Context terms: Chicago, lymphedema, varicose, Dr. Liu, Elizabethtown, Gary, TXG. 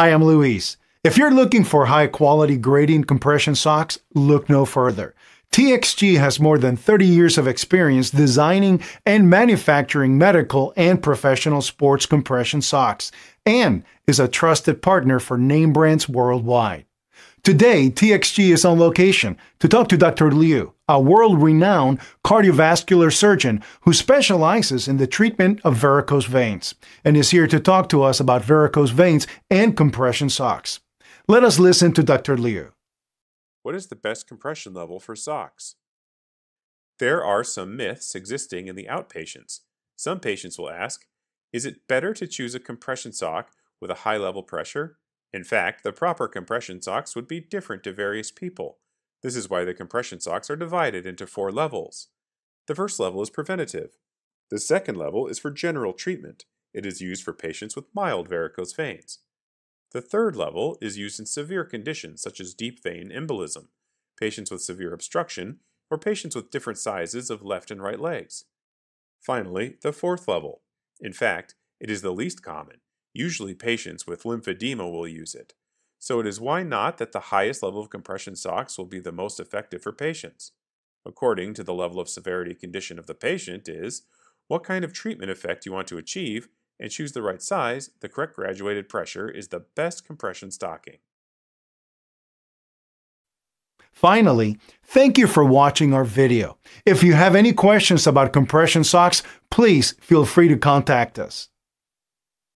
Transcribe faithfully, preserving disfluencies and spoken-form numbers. Hi, I'm Luis. If you're looking for high-quality gradient compression socks, look no further. T X G has more than thirty years of experience designing and manufacturing medical and professional sports compression socks, and is a trusted partner for name brands worldwide. Today, T X G is on location to talk to Doctor Liu, a world-renowned cardiovascular surgeon who specializes in the treatment of varicose veins, and is here to talk to us about varicose veins and compression socks. Let us listen to Doctor Liu. What is the best compression level for socks? There are some myths existing in the outpatients. Some patients will ask, is it better to choose a compression sock with a high level pressure? In fact, the proper compression socks would be different to various people. This is why the compression socks are divided into four levels. The first level is preventative. The second level is for general treatment. It is used for patients with mild varicose veins. The third level is used in severe conditions such as deep vein embolism, patients with severe obstruction, or patients with different sizes of left and right legs. Finally, the fourth level. In fact, it is the least common. Usually patients with lymphedema will use it. So it is why not that the highest level of compression socks will be the most effective for patients. According to the level of severity condition of the patient is what kind of treatment effect you want to achieve, and choose the right size, the correct graduated pressure is the best compression stocking. Finally, thank you for watching our video. If you have any questions about compression socks, please feel free to contact us.